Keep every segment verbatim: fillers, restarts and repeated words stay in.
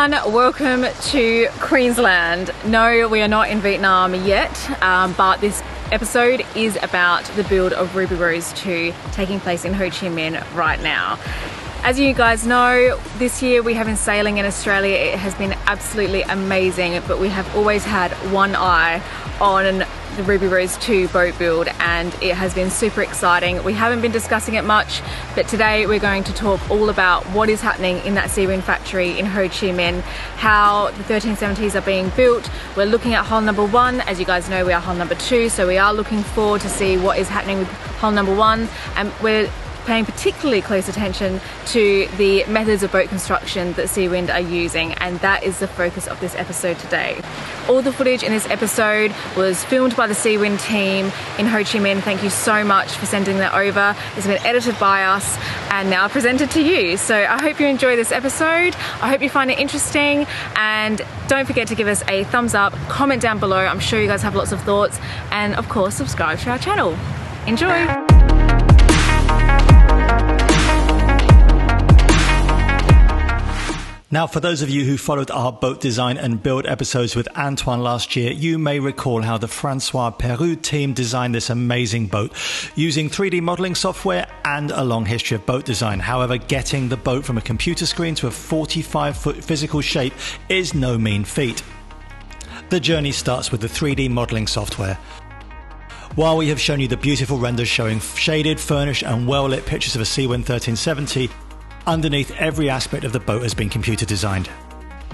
everyone, welcome to Queensland. No, we are not in Vietnam yet, um, but this episode is about the build of Ruby Rose two taking place in Ho Chi Minh right now. As you guys know, this year we have been sailing in Australia. It has been absolutely amazing, but we have always had one eye on the Ruby Rose two boat build and it has been super exciting. We haven't been discussing it much, but today we're going to talk all about what is happening in that Seawind factory in Ho Chi Minh, how the thirteen seventies are being built. We're looking at hull number one. As you guys know, we are hull number two, so we are looking forward to see what is happening with hull number one, and we're paying particularly close attention to the methods of boat construction that Seawind are using, and that is the focus of this episode today. All the footage in this episode was filmed by the Seawind team in Ho Chi Minh. Thank you so much for sending that over. It's been edited by us and now presented to you. So I hope you enjoy this episode. I hope you find it interesting, and don't forget to give us a thumbs up, comment down below. I'm sure you guys have lots of thoughts, and of course subscribe to our channel. Enjoy! Now, for those of you who followed our boat design and build episodes with Antoine last year, you may recall how the Francois Perrou team designed this amazing boat using three D modeling software and a long history of boat design. However, getting the boat from a computer screen to a forty-five foot physical shape is no mean feat. The journey starts with the three D modeling software. While we have shown you the beautiful renders showing shaded, furnished and well-lit pictures of a Seawind thirteen seventy, underneath, every aspect of the boat has been computer designed.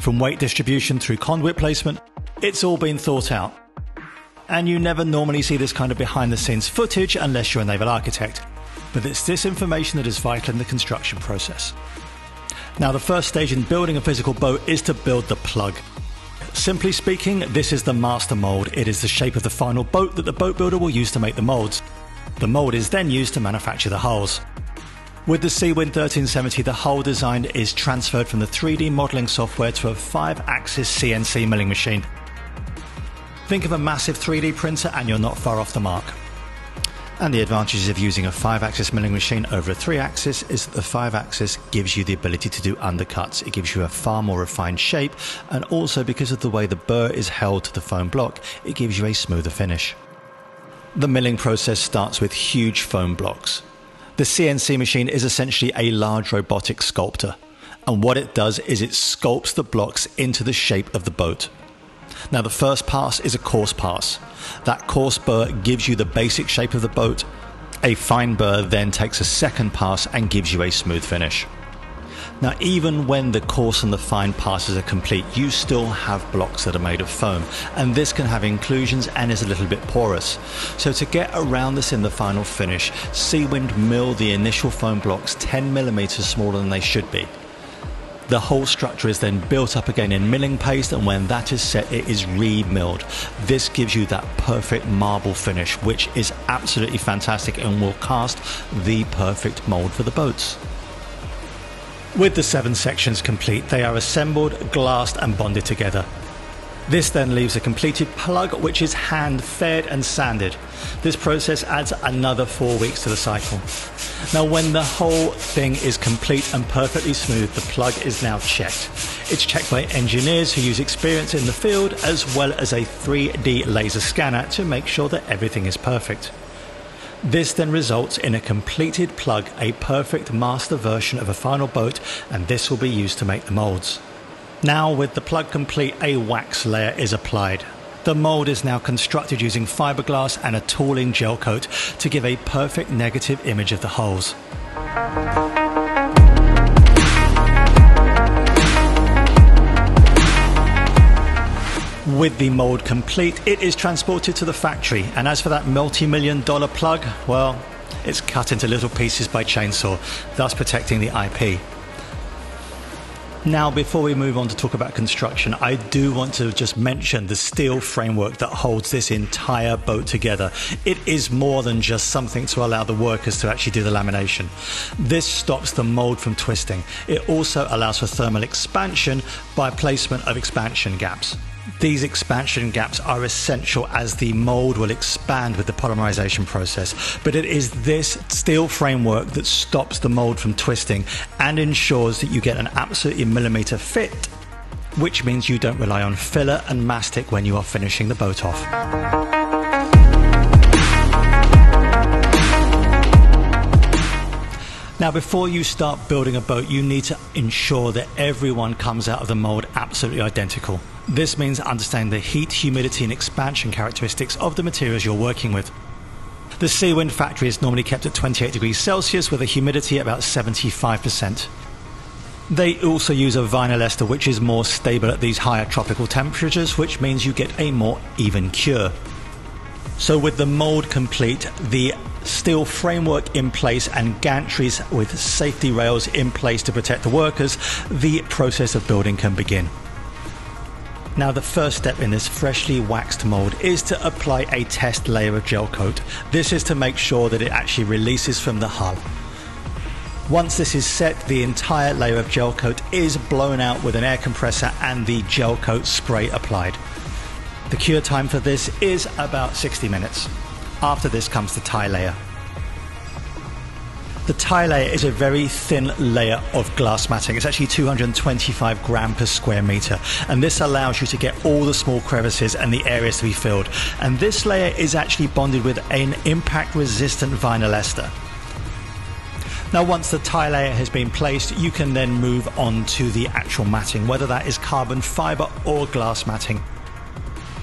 From weight distribution through conduit placement, it's all been thought out. And you never normally see this kind of behind-the-scenes footage unless you're a naval architect. But it's this information that is vital in the construction process. Now, the first stage in building a physical boat is to build the plug. Simply speaking, this is the master mold. It is the shape of the final boat that the boat builder will use to make the molds. The mold is then used to manufacture the hulls. With the Seawind thirteen seventy, the hull design is transferred from the three D modelling software to a five axis C N C milling machine. Think of a massive three D printer and you're not far off the mark. And the advantages of using a five axis milling machine over a three axis is that the five axis gives you the ability to do undercuts. It gives you a far more refined shape, and also because of the way the burr is held to the foam block, it gives you a smoother finish. The milling process starts with huge foam blocks. The C N C machine is essentially a large robotic sculptor, and what it does is it sculpts the blocks into the shape of the boat. Now, the first pass is a coarse pass. That coarse burr gives you the basic shape of the boat. A fine burr then takes a second pass and gives you a smooth finish. Now, even when the coarse and the fine passes are complete, you still have blocks that are made of foam, and this can have inclusions and is a little bit porous. So to get around this in the final finish, Seawind mill the initial foam blocks ten millimeters smaller than they should be. The whole structure is then built up again in milling paste, and when that is set, it is re-milled. This gives you that perfect marble finish, which is absolutely fantastic and will cast the perfect mold for the boats. With the seven sections complete, they are assembled, glassed and bonded together. This then leaves a completed plug which is hand fed and sanded. This process adds another four weeks to the cycle. Now, when the whole thing is complete and perfectly smooth, the plug is now checked. It's checked by engineers who use experience in the field, as well as a three D laser scanner to make sure that everything is perfect. This then results in a completed plug, a perfect master version of a final boat, and this will be used to make the molds. Now, with the plug complete, a wax layer is applied. The mold is now constructed using fiberglass and a tooling gel coat to give a perfect negative image of the hulls. With the mold complete, it is transported to the factory, and as for that multi-million dollar plug, well, it's cut into little pieces by chainsaw, thus protecting the I P. Now, before we move on to talk about construction, I do want to just mention the steel framework that holds this entire boat together. It is more than just something to allow the workers to actually do the lamination. This stops the mold from twisting. It also allows for thermal expansion by placement of expansion gaps. These expansion gaps are essential as the mold will expand with the polymerization process, but it is this steel framework that stops the mold from twisting and ensures that you get an absolutely millimeter fit which means you don't rely on filler and mastic when you are finishing the boat off. Now, before you start building a boat, you need to ensure that everyone comes out of the mold absolutely identical. This means understanding the heat, humidity and expansion characteristics of the materials you're working with. The Seawind factory is normally kept at twenty-eight degrees Celsius with a humidity at about seventy-five percent. They also use a vinyl ester, which is more stable at these higher tropical temperatures, which means you get a more even cure. So with the mold complete, the steel framework in place and gantries with safety rails in place to protect the workers, the process of building can begin. Now, the first step in this freshly waxed mold is to apply a test layer of gel coat. This is to make sure that it actually releases from the hull. Once this is set, the entire layer of gel coat is blown out with an air compressor and the gel coat spray applied. The cure time for this is about sixty minutes. After this comes the tie layer. The tie layer is a very thin layer of glass matting. It's actually two hundred twenty-five grams per square meter, and this allows you to get all the small crevices and the areas to be filled. And this layer is actually bonded with an impact resistant vinyl ester. Now, once the tie layer has been placed, you can then move on to the actual matting, whether that is carbon fiber or glass matting.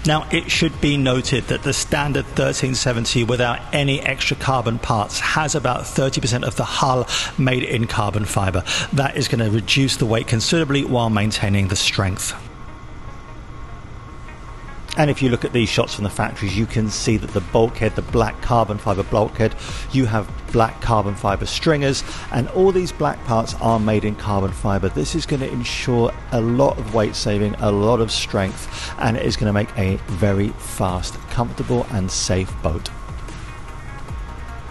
Now, it should be noted that the standard thirteen seventy without any extra carbon parts has about thirty percent of the hull made in carbon fiber. That is going to reduce the weight considerably while maintaining the strength. And if you look at these shots from the factories, you can see that the bulkhead, the black carbon fiber bulkhead, you have black carbon fiber stringers, and all these black parts are made in carbon fiber. This is going to ensure a lot of weight saving, a lot of strength, and it is going to make a very fast, comfortable and safe boat.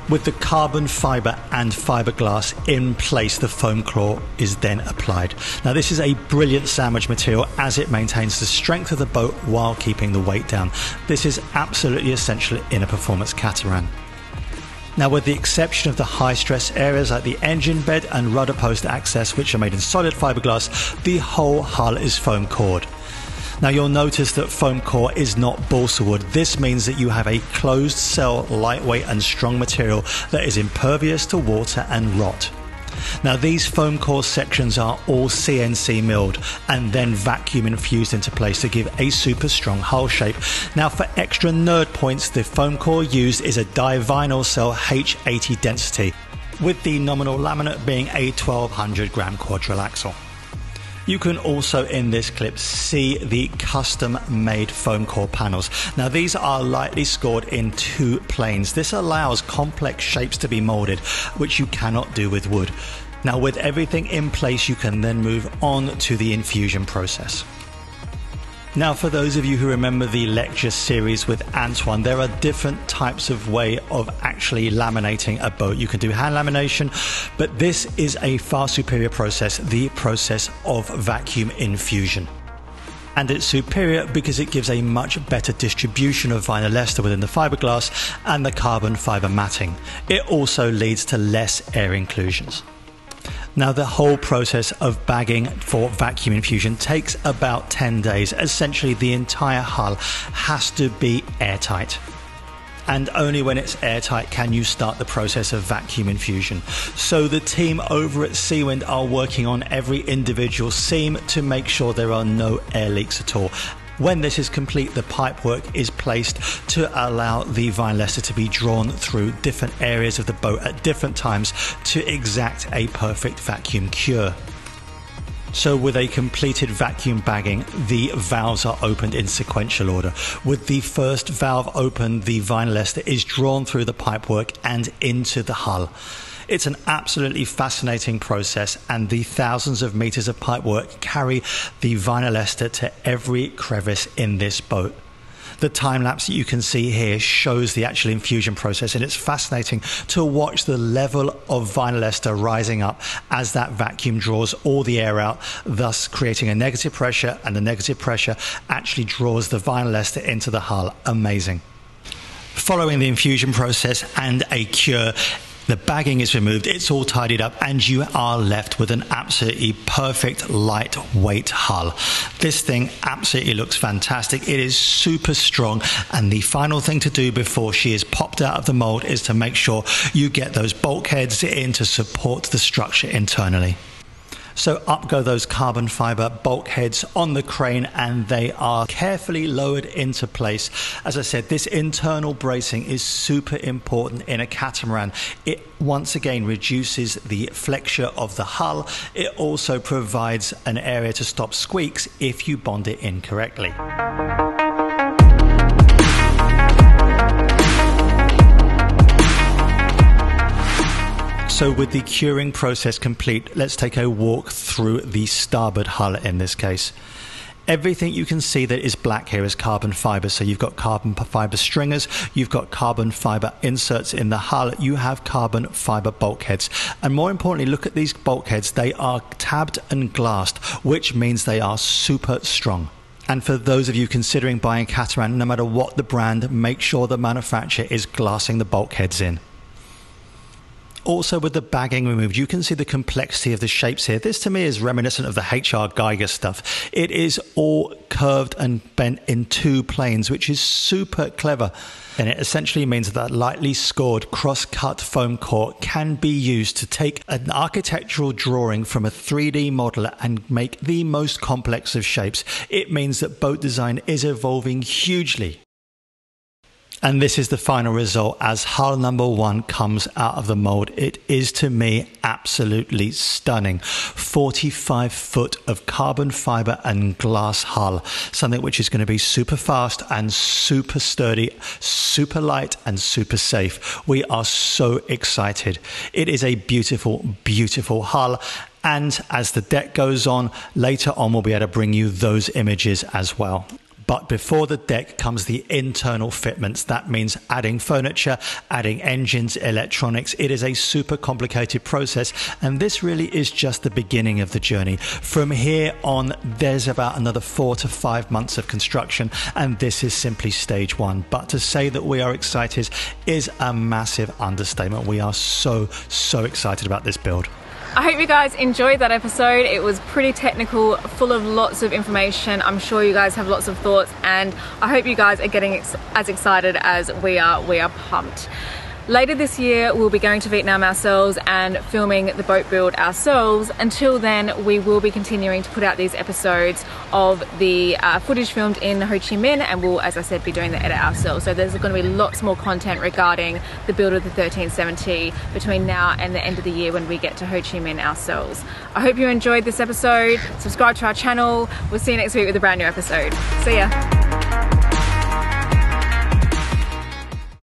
With the carbon fiber and fiberglass in place, the foam claw is then applied. Now, this is a brilliant sandwich material as it maintains the strength of the boat while keeping the weight down. This is absolutely essential in a performance catamaran. Now, with the exception of the high stress areas like the engine bed and rudder post access, which are made in solid fiberglass, the whole hull is foam cored. Now, you'll notice that foam core is not balsa wood. This means that you have a closed cell, lightweight and strong material that is impervious to water and rot. Now, these foam core sections are all C N C milled and then vacuum infused into place to give a super strong hull shape. Now, for extra nerd points, the foam core used is a Divinycell cell H eighty density, with the nominal laminate being a twelve hundred gram quadriaxial. You can also in this clip see the custom made foam core panels. Now, these are lightly scored in two planes. This allows complex shapes to be molded, which you cannot do with wood. Now, with everything in place, you can then move on to the infusion process. Now, for those of you who remember the lecture series with Antoine, there are different types of way of actually laminating a boat. You can do hand lamination, but this is a far superior process, the process of vacuum infusion. And it's superior because it gives a much better distribution of vinyl ester within the fiberglass and the carbon fiber matting. It also leads to less air inclusions. Now, the whole process of bagging for vacuum infusion takes about ten days. Essentially, the entire hull has to be airtight. And only when it's airtight can you start the process of vacuum infusion. So the team over at Seawind are working on every individual seam to make sure there are no air leaks at all. When this is complete, the pipework is placed to allow the vinyl ester to be drawn through different areas of the boat at different times to exact a perfect vacuum cure. So with a completed vacuum bagging, the valves are opened in sequential order. With the first valve opened, the vinyl ester is drawn through the pipework and into the hull. It's an absolutely fascinating process, and the thousands of meters of pipework carry the vinyl ester to every crevice in this boat. The time lapse that you can see here shows the actual infusion process, and it's fascinating to watch the level of vinyl ester rising up as that vacuum draws all the air out, thus creating a negative pressure, and the negative pressure actually draws the vinyl ester into the hull. Amazing. Following the infusion process and a cure, The bagging is removed, it's all tidied up, and you are left with an absolutely perfect lightweight hull. This thing absolutely looks fantastic. It is super strong, and the final thing to do before she is popped out of the mold is to make sure you get those bulkheads in to support the structure internally. So up go those carbon fiber bulkheads on the crane, and they are carefully lowered into place. As I said, this internal bracing is super important in a catamaran. It once again reduces the flexure of the hull. It also provides an area to stop squeaks if you bond it incorrectly. So with the curing process complete, let's take a walk through the starboard hull in this case. Everything you can see that is black here is carbon fiber. So you've got carbon fiber stringers, you've got carbon fiber inserts in the hull, you have carbon fiber bulkheads. And more importantly, look at these bulkheads. They are tabbed and glassed, which means they are super strong. And for those of you considering buying catamaran, no matter what the brand, make sure the manufacturer is glassing the bulkheads in. Also, with the bagging removed, you can see the complexity of the shapes here. This to me is reminiscent of the H R Geiger stuff. It is all curved and bent in two planes, which is super clever. And it essentially means that lightly scored cross-cut foam core can be used to take an architectural drawing from a three D model and make the most complex of shapes. It means that boat design is evolving hugely. And this is the final result as hull number one comes out of the mold. It is, to me, absolutely stunning. forty-five foot of carbon fiber and glass hull, something which is going to be super fast and super sturdy, super light and super safe. We are so excited. It is a beautiful, beautiful hull. And as the deck goes on, later on we'll be able to bring you those images as well. But before the deck comes the internal fitments. That means adding furniture, adding engines, electronics. It is a super complicated process, and this really is just the beginning of the journey. From here on, there's about another four to five months of construction, and this is simply stage one. But to say that we are excited is a massive understatement. We are so, so excited about this build. I hope you guys enjoyed that episode. It was pretty technical, full of lots of information. I'm sure you guys have lots of thoughts, and I hope you guys are getting ex as excited as we are. We are pumped. Later this year, we'll be going to Vietnam ourselves and filming the boat build ourselves. Until then, we will be continuing to put out these episodes of the uh, footage filmed in Ho Chi Minh, and we'll, as I said, be doing the edit ourselves. So there's going to be lots more content regarding the build of the thirteen seventy between now and the end of the year when we get to Ho Chi Minh ourselves. I hope you enjoyed this episode. Subscribe to our channel. We'll see you next week with a brand new episode. See ya.